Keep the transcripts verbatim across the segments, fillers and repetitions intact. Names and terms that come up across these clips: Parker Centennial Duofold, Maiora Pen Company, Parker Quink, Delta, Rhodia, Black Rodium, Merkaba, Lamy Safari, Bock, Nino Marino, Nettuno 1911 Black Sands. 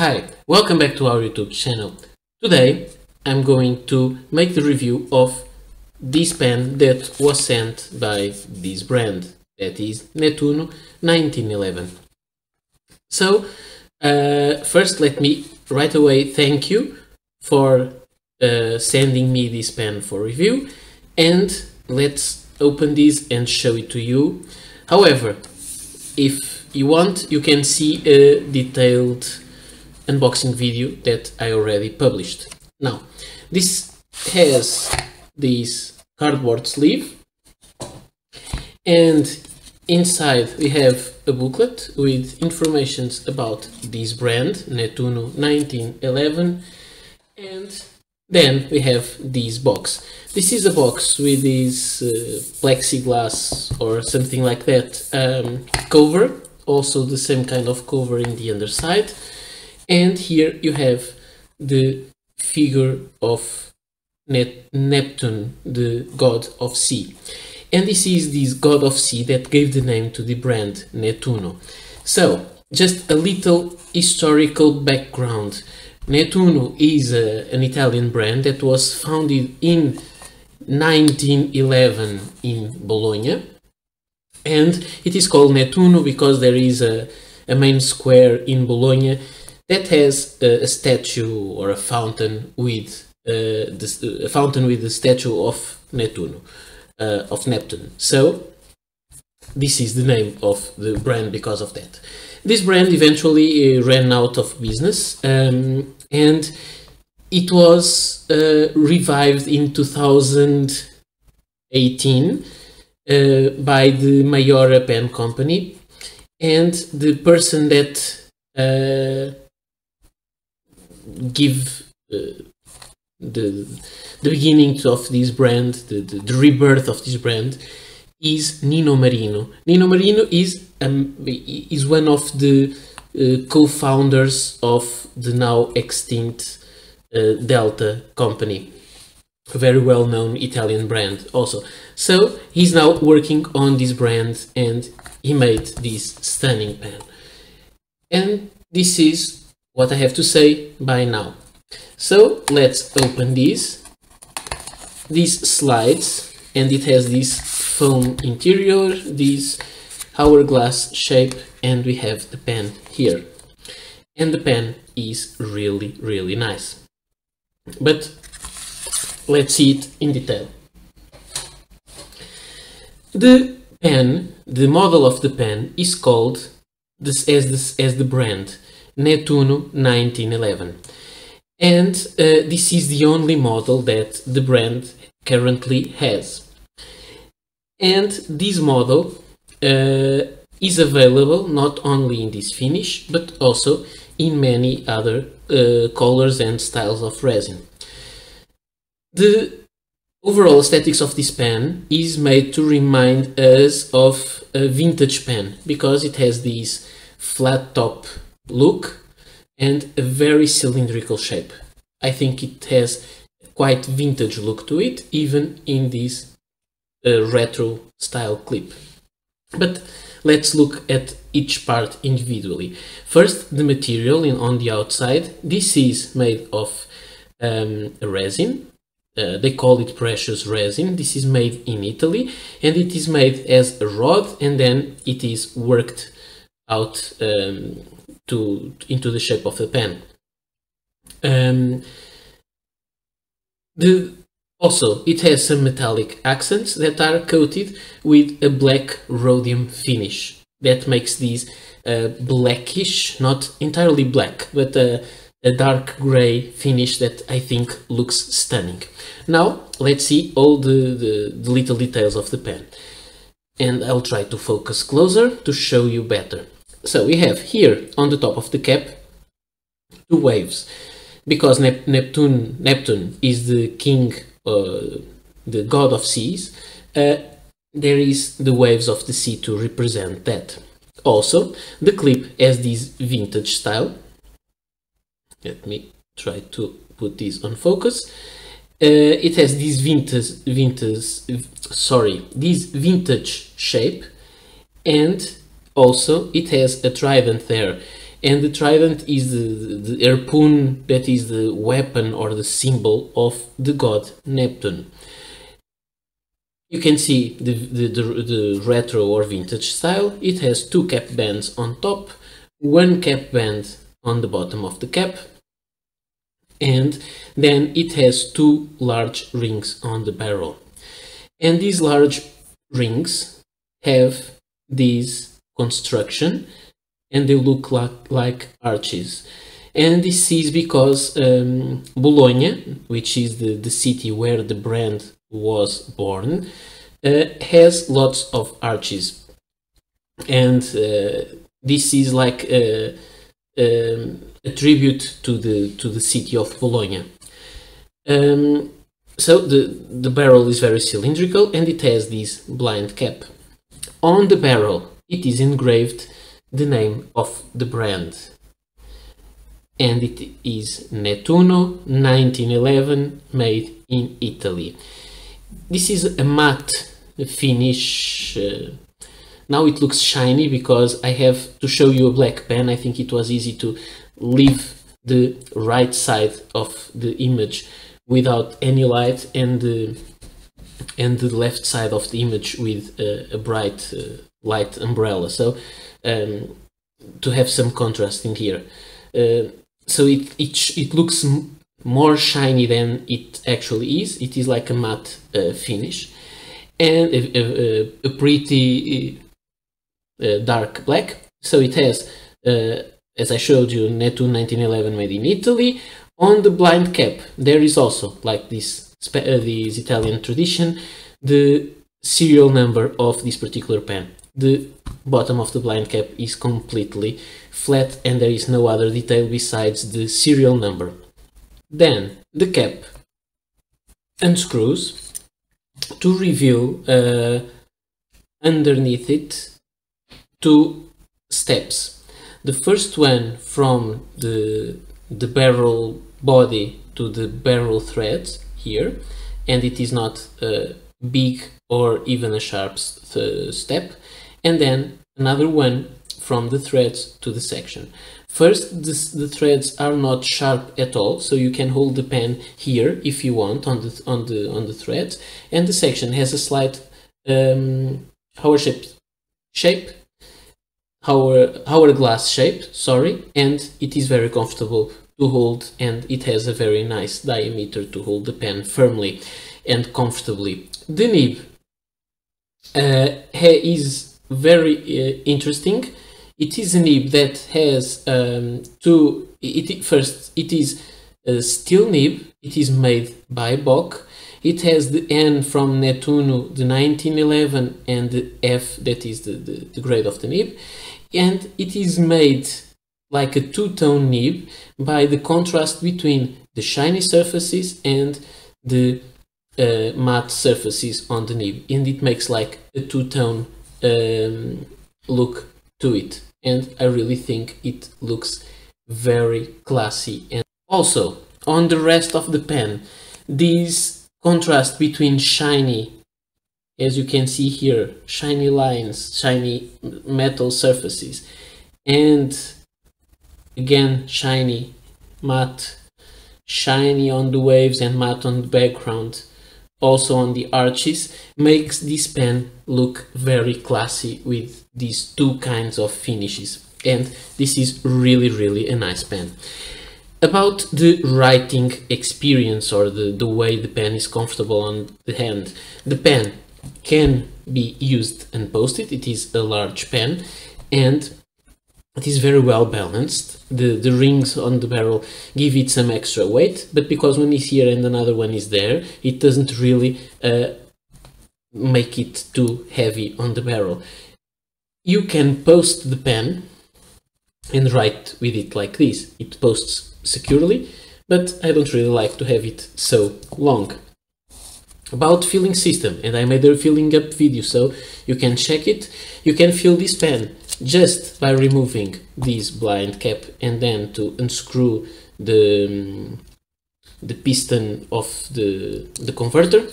Hi, welcome back to our YouTube channel. Today I'm going to make the review of this pen that was sent by this brand, that is Nettuno nineteen eleven. So uh, first let me right away thank you for uh, sending me this pen for review, and let's open this and show it to you. However, if you want, you can see a detailed unboxing video that I already published. Now, this has this cardboard sleeve, and inside we have a booklet with informations about this brand, Nettuno nineteen eleven, and then we have this box. This is a box with this uh, plexiglass or something like that um, cover, also the same kind of cover in the underside, and here you have the figure of Net Neptune, the god of sea. And this is this god of sea that gave the name to the brand Nettuno. So, just a little historical background. Nettuno is a, an Italian brand that was founded in nineteen eleven in Bologna, and it is called Nettuno because there is a, a main square in Bologna that has a, a statue or a fountain with uh, this, a fountain with the statue of Nettuno, uh, of Neptune. So this is the name of the brand because of that. This brand eventually uh, ran out of business, um, and it was uh, revived in two thousand eighteen uh, by the Maiora Pen Company, and the person that uh, give uh, the, the beginning of this brand, the, the, the rebirth of this brand, is Nino Marino. Nino Marino is um, is one of the uh, co-founders of the now extinct uh, Delta company, a very well-known Italian brand also. So he's now working on this brand, and he made this stunning pen. And this is what I have to say by now. So let's open these. These slides, and it has this foam interior, this hourglass shape, and we have the pen here. And the pen is really, really nice. But let's see it in detail. The pen, the model of the pen, is called this as this as the brand Nettuno nineteen eleven, and uh, this is the only model that the brand currently has. And this model uh, is available not only in this finish, but also in many other uh, colors and styles of resin. The overall aesthetics of this pen is made to remind us of a vintage pen, because it has this flat top look and a very cylindrical shape. I think it has quite vintage look to it, even in this Uh, retro style clip. But let's look at each part individually. First, the material in, on the outside. This is made of um, resin. Uh, they call it precious resin. This is made in Italy, and it is made as a rod, and then it is worked out um, to into the shape of a pen. Um, the Also, it has some metallic accents that are coated with a black rhodium finish that makes these uh, blackish, not entirely black, but uh, a dark grey finish that I think looks stunning. Now, let's see all the, the, the little details of the pen. And I'll try to focus closer to show you better. So we have here, on the top of the cap, two waves. Because Nep Neptune, Neptune is the king, Uh, the god of seas, uh, there is the waves of the sea to represent that. Also, the clip has this vintage style. Let me try to put this on focus. Uh, it has this vintage, vintage, sorry, this vintage shape, and also it has a trident there, and the trident is the, the harpoon that is the weapon or the symbol of the god Neptune. You can see the, the, the, the retro or vintage style. It has two cap bands on top, one cap band on the bottom of the cap, and then it has two large rings on the barrel. And these large rings have this construction, and they look like, like arches. And this is because um, Bologna, which is the, the city where the brand was born, uh, has lots of arches, and uh, this is like a, a, a tribute to the to the city of Bologna. Um, so the the barrel is very cylindrical, and it has this blind cap. On the barrel, it is engraved the name of the brand, and it is Nettuno nineteen eleven, made in Italy. This is a matte finish. Uh, now it looks shiny because I have to show you a black pen. I think it was easy to leave the right side of the image without any light and the, and the left side of the image with a, a bright uh, light umbrella. So um, to have some contrast in here. Uh, so it, it, it looks more shiny than it actually is. It is like a matte uh, finish, and a, a, a pretty uh, dark black. So it has, uh, as I showed you, Nettuno nineteen eleven made in Italy. On the blind cap, there is also, like this, uh, this Italian tradition, the serial number of this particular pen. The bottom of the blind cap is completely flat, and there is no other detail besides the serial number. Then the cap unscrews to reveal uh, underneath it two steps. The first one from the, the barrel body to the barrel threads here, and it is not a big or even a sharp step, and then another one from the threads to the section. First, this, the threads are not sharp at all, so you can hold the pen here if you want on the on the on the threads. And the section has a slight um, hour-shaped shape, hour hourglass shape. Sorry, and it is very comfortable to hold, and it has a very nice diameter to hold the pen firmly and comfortably. The nib uh, is very uh, interesting. It is a nib that has um, two, it, it, first it is a steel nib, it is made by Bock, it has the N from Nettuno, the nineteen eleven, and the F, that is the, the, the grade of the nib, and it is made like a two-tone nib by the contrast between the shiny surfaces and the uh, matte surfaces on the nib, and it makes like a two-tone um, look to it, and I really think it looks very classy. And also on the rest of the pen, this contrast between shiny, as you can see here, shiny lines, shiny metal surfaces, and again shiny, matte, shiny on the waves and matte on the background, also on the arches, makes this pen look very classy with these two kinds of finishes, and this is really really a nice pen. About the writing experience, or the, the way the pen is comfortable on the hand, the pen can be used and posted. It is a large pen, and it is very well balanced. The, the rings on the barrel give it some extra weight, but because one is here and another one is there, it doesn't really uh, make it too heavy on the barrel. You can post the pen and write with it like this. It posts securely, but I don't really like to have it so long. About filling system, and I made a filling up video, so you can check it. You can fill this pen just by removing this blind cap and then to unscrew the, um, the piston of the, the converter,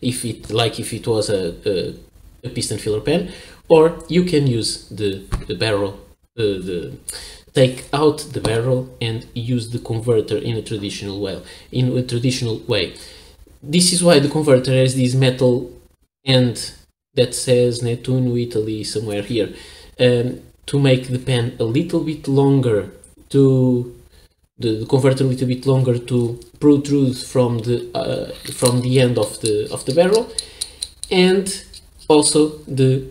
if it, like if it was a, a, a piston filler pen, or you can use the, the barrel uh, the take out the barrel and use the converter in a traditional way. In a traditional way, this is why the converter has this metal end that says Nettuno Italy somewhere here, um, to make the pen a little bit longer, to the, the converter a little bit longer to protrude from the uh, from the end of the of the barrel, and also the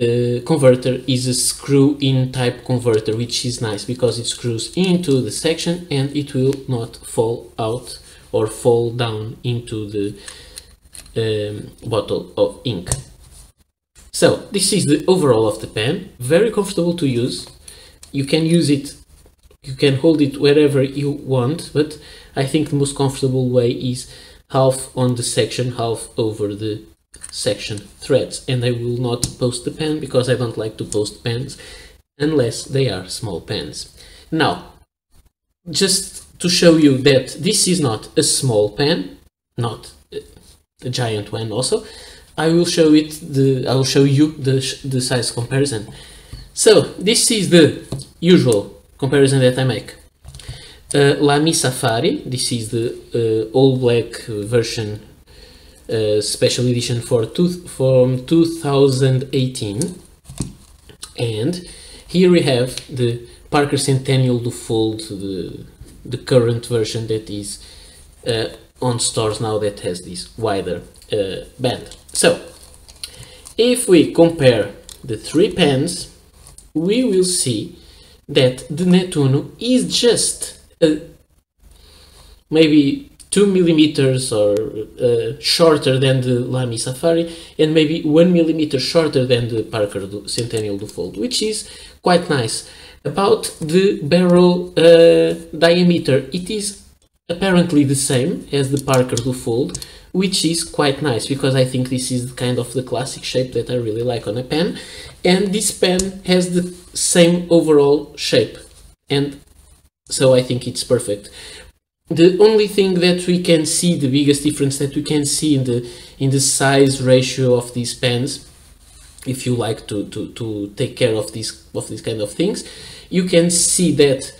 uh, converter is a screw-in type converter, which is nice because it screws into the section and it will not fall out or fall down into the um, bottle of ink. So this is the overall of the pen. Very comfortable to use. You can use it, you can hold it wherever you want, but I think the most comfortable way is half on the section, half over the section threads. And I will not post the pen because I don't like to post pens unless they are small pens. Now, just to show you that this is not a small pen, not a giant one also, I will show it the I will show you the, the size comparison. So this is the usual comparison that I make. Uh, Lamy Safari, this is the uh, all black version, Uh, special edition for two, from two thousand eighteen, and here we have the Parker Centennial Duofold, the, the current version that is uh, on stores now, that has this wider uh, band. So if we compare the three pens, we will see that the Nettuno is just uh, maybe two millimeters or uh, shorter than the Lamy Safari, and maybe one millimeter shorter than the Parker Centennial Duofold, which is quite nice. About the barrel uh, diameter, it is apparently the same as the Parker Duofold, which is quite nice because I think this is kind of the classic shape that I really like on a pen, and this pen has the same overall shape, and so I think it's perfect. The only thing that we can see, the biggest difference that we can see in the in the size ratio of these pens, if you like to to, to take care of these of these kind of things, you can see that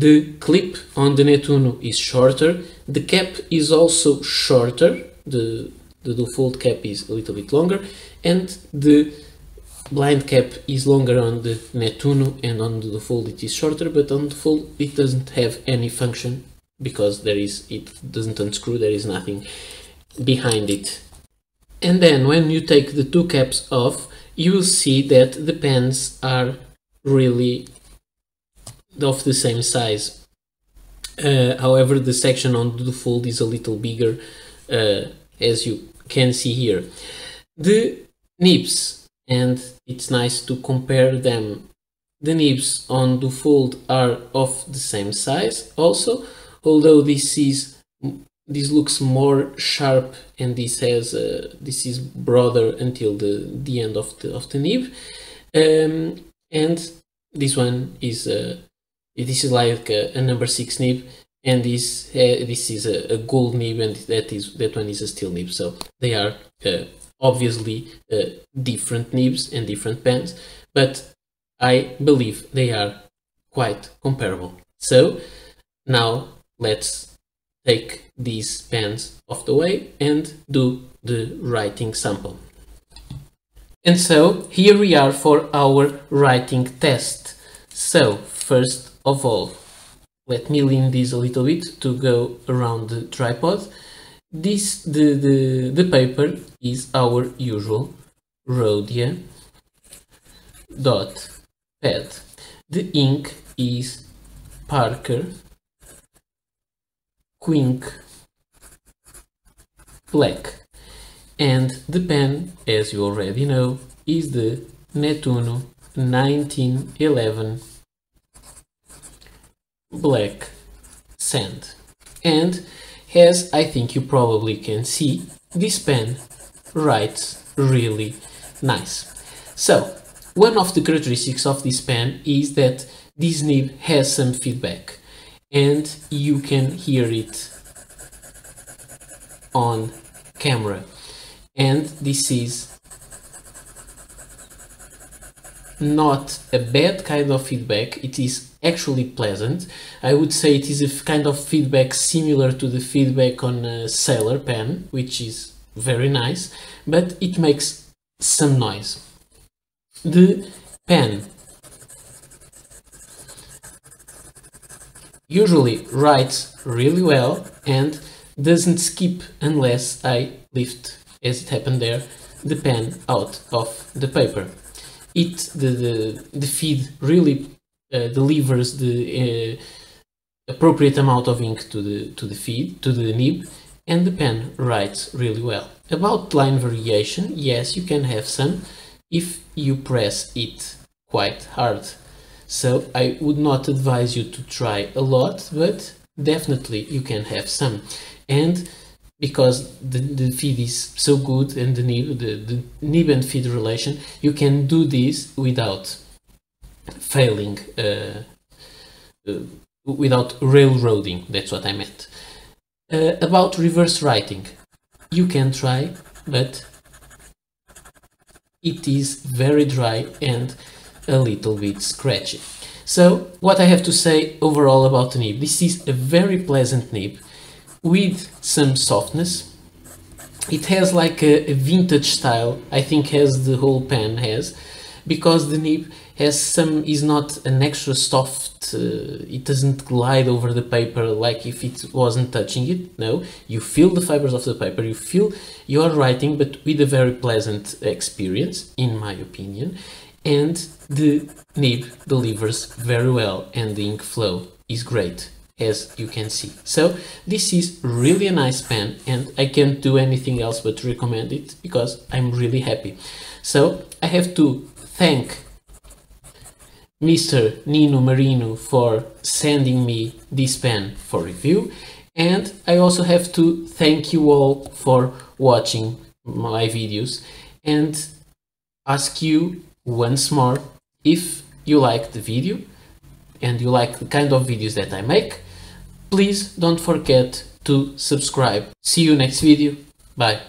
the clip on the Nettuno is shorter, the cap is also shorter, the the Duofold cap is a little bit longer, and the blind cap is longer on the Nettuno, and on the Duofold it is shorter, but on the Duofold it doesn't have any function, because there is, it doesn't unscrew, there is nothing behind it. And then when you take the two caps off, you will see that the pens are really of the same size. Uh, however, the section on the Duofold is a little bigger, uh, as you can see here. The nibs, and it's nice to compare them, the nibs on the Duofold are of the same size also, although this is this looks more sharp, and this has uh, this is broader until the the end of the of the nib, um, and this one is uh, this is like a, a number six nib, and this uh, this is a, a gold nib, and that is that one is a steel nib. So they are uh, obviously uh, different nibs and different pens, but I believe they are quite comparable. So now, let's take these pens off the way and do the writing sample. And so here we are for our writing test. So first of all, let me lean this a little bit to go around the tripod. This the, the, the paper is our usual Rhodia dot pad. The ink is Parker Quink Black, and the pen, as you already know, is the Nettuno nineteen eleven Black Sand, and as I think you probably can see, this pen writes really nice. So one of the characteristics of this pen is that this nib has some feedback, and you can hear it on camera, and this is not a bad kind of feedback, it is actually pleasant. I would say it is a kind of feedback similar to the feedback on a sailor pen, which is very nice, but it makes some noise. The pen usually writes really well and doesn't skip unless I lift, as it happened there, the pen out of the paper. It the the, the feed really uh, delivers the uh, appropriate amount of ink to the to the feed, to the nib, and the pen writes really well. About line variation, yes, you can have some if you press it quite hard. So I would not advise you to try a lot, but definitely you can have some. And because the, the feed is so good and the nib, the, the nib and feed relation, you can do this without failing, uh, uh, without railroading, that's what I meant. Uh, about reverse writing, you can try, but it is very dry and a little bit scratchy. So what I have to say overall about the nib, this is a very pleasant nib, with some softness. It has like a, a vintage style, I think, as the whole pen has, because the nib has some, is not an extra soft, uh, it doesn't glide over the paper like if it wasn't touching it. No, you feel the fibers of the paper, you feel your writing, but with a very pleasant experience, in my opinion, and the nib delivers very well and the ink flow is great, as you can see. So this is really a nice pen and I can't do anything else but recommend it because I'm really happy. So I have to thank Mister Nino Marino for sending me this pen for review, and I also have to thank you all for watching my videos and ask you once more if you like the video and you like the kind of videos that I make. Please don't forget to subscribe. See you next video. Bye.